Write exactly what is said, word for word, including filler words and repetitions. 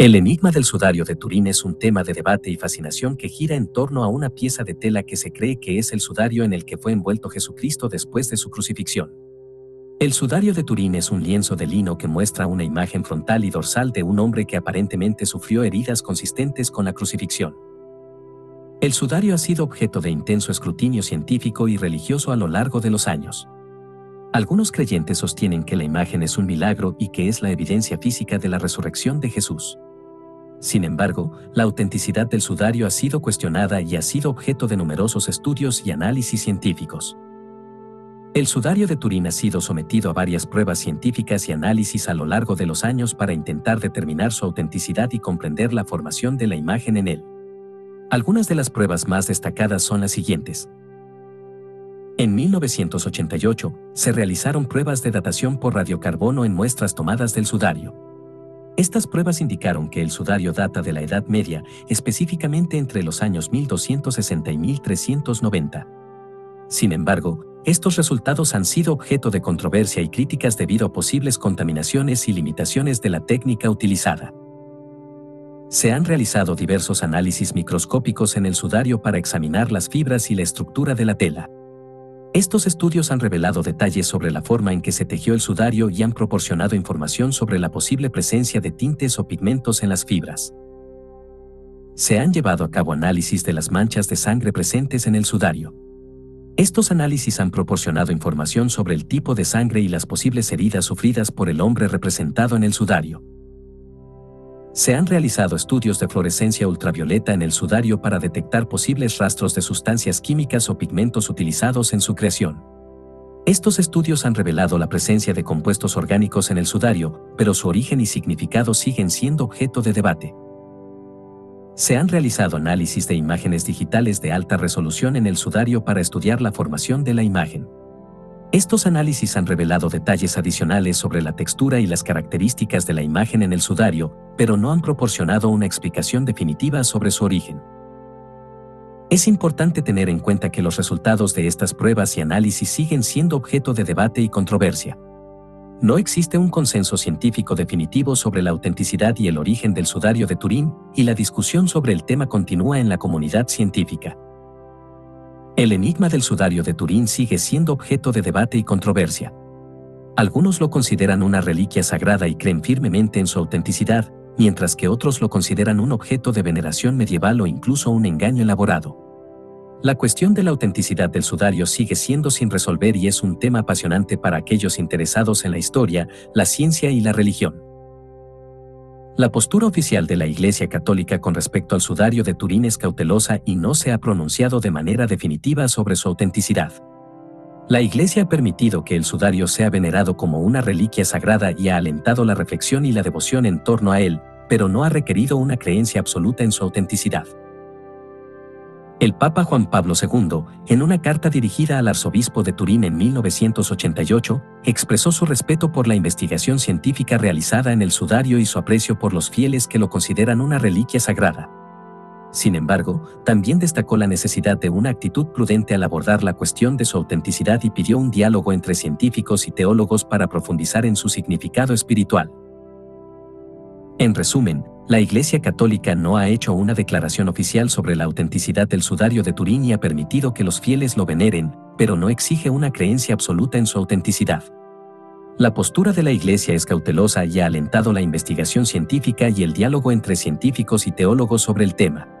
El enigma del sudario de Turín es un tema de debate y fascinación que gira en torno a una pieza de tela que se cree que es el sudario en el que fue envuelto Jesucristo después de su crucifixión. El sudario de Turín es un lienzo de lino que muestra una imagen frontal y dorsal de un hombre que aparentemente sufrió heridas consistentes con la crucifixión. El sudario ha sido objeto de intenso escrutinio científico y religioso a lo largo de los años. Algunos creyentes sostienen que la imagen es un milagro y que es la evidencia física de la resurrección de Jesús. Sin embargo, la autenticidad del sudario ha sido cuestionada y ha sido objeto de numerosos estudios y análisis científicos. El sudario de Turín ha sido sometido a varias pruebas científicas y análisis a lo largo de los años para intentar determinar su autenticidad y comprender la formación de la imagen en él. Algunas de las pruebas más destacadas son las siguientes. En mil novecientos ochenta y ocho, se realizaron pruebas de datación por radiocarbono en muestras tomadas del sudario. Estas pruebas indicaron que el sudario data de la Edad Media, específicamente entre los años mil doscientos sesenta y mil trescientos noventa. Sin embargo, estos resultados han sido objeto de controversia y críticas debido a posibles contaminaciones y limitaciones de la técnica utilizada. Se han realizado diversos análisis microscópicos en el sudario para examinar las fibras y la estructura de la tela. Estos estudios han revelado detalles sobre la forma en que se tejió el sudario y han proporcionado información sobre la posible presencia de tintes o pigmentos en las fibras. Se han llevado a cabo análisis de las manchas de sangre presentes en el sudario. Estos análisis han proporcionado información sobre el tipo de sangre y las posibles heridas sufridas por el hombre representado en el sudario. Se han realizado estudios de fluorescencia ultravioleta en el sudario para detectar posibles rastros de sustancias químicas o pigmentos utilizados en su creación. Estos estudios han revelado la presencia de compuestos orgánicos en el sudario, pero su origen y significado siguen siendo objeto de debate. Se han realizado análisis de imágenes digitales de alta resolución en el sudario para estudiar la formación de la imagen. Estos análisis han revelado detalles adicionales sobre la textura y las características de la imagen en el sudario, pero no han proporcionado una explicación definitiva sobre su origen. Es importante tener en cuenta que los resultados de estas pruebas y análisis siguen siendo objeto de debate y controversia. No existe un consenso científico definitivo sobre la autenticidad y el origen del sudario de Turín, y la discusión sobre el tema continúa en la comunidad científica. El enigma del sudario de Turín sigue siendo objeto de debate y controversia. Algunos lo consideran una reliquia sagrada y creen firmemente en su autenticidad, mientras que otros lo consideran un objeto de veneración medieval o incluso un engaño elaborado. La cuestión de la autenticidad del sudario sigue siendo sin resolver y es un tema apasionante para aquellos interesados en la historia, la ciencia y la religión. La postura oficial de la Iglesia Católica con respecto al sudario de Turín es cautelosa y no se ha pronunciado de manera definitiva sobre su autenticidad. La Iglesia ha permitido que el sudario sea venerado como una reliquia sagrada y ha alentado la reflexión y la devoción en torno a él, pero no ha requerido una creencia absoluta en su autenticidad. El Papa Juan Pablo segundo, en una carta dirigida al arzobispo de Turín en mil novecientos ochenta y ocho, expresó su respeto por la investigación científica realizada en el sudario y su aprecio por los fieles que lo consideran una reliquia sagrada. Sin embargo, también destacó la necesidad de una actitud prudente al abordar la cuestión de su autenticidad y pidió un diálogo entre científicos y teólogos para profundizar en su significado espiritual. En resumen, la Iglesia Católica no ha hecho una declaración oficial sobre la autenticidad del sudario de Turín y ha permitido que los fieles lo veneren, pero no exige una creencia absoluta en su autenticidad. La postura de la Iglesia es cautelosa y ha alentado la investigación científica y el diálogo entre científicos y teólogos sobre el tema.